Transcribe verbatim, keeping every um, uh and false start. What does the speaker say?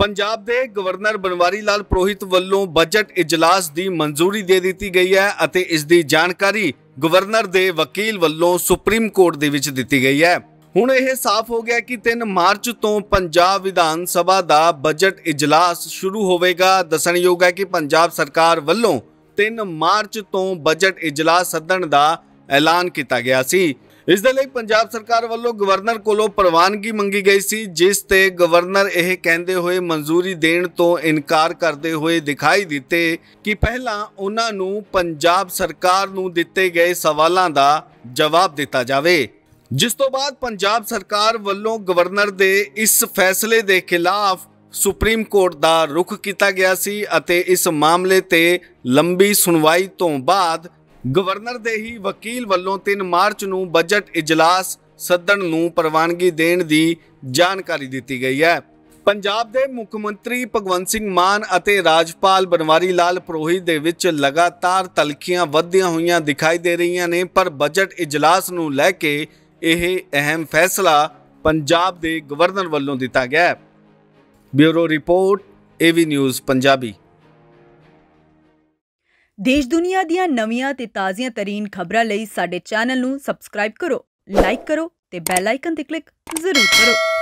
पंजाब दे गवर्नर बनवारी लाल पुरोहित वालों बजट इजलास की मंजूरी दे दी गई है और इसकी जानकारी गवर्नर के वकील वालों सुप्रीम कोर्ट दे विच दिती गई है। हुण यह साफ हो गया कि तीन मार्च तो पंजाब विधान सभा का बजट इजलास शुरू होगा। दसणयोग है कि पंजाब सरकार वालों तीन मार्च तो बजट इजलास सदन का ऐलान किया गया सी। इस दे लई पंजाब सरकार वालों गवर्नर कोलों प्रवानगी मंगी गई सी, जिस ते गवर्नर यह कहते हुए मंजूरी देने तो इनकार करते हुए दिखाई दिते कि पहला उन्होंने पंजाब सरकार नूं दिते गए सवालों का जवाब दिता जाए, जिस तो बाद पंजाब सरकार वालों गवर्नर दे इस फैसले के खिलाफ सुप्रीम कोर्ट का रुख किया गया सी। इस मामले ते लंबी सुनवाई तो बाद गवर्नर दे ही वकील वालों तीन मार्च नूं बजट इजलास सदन नूं प्रवानगी देण दी जानकारी दिती गई है। पंजाब दे मुख मंत्री भगवंत सिंह मान अते राजपाल बनवारी लाल पुरोहित दे विच लगातार तलखियां वधियां होईयां दिखाई दे रहियां ने, पर बजट इजलास नूं लैके यह अहम फैसला पंजाब दे गवर्नर वालों दिता गया। Bureau report AV news Punjabi. देश दुनिया दियां नवीआं ते ताज़ियां तरीन खबरां लई साडे चैनल नूं सबसक्राइब करो, लाइक करो ते बैल आइकन ते क्लिक जरूर करो।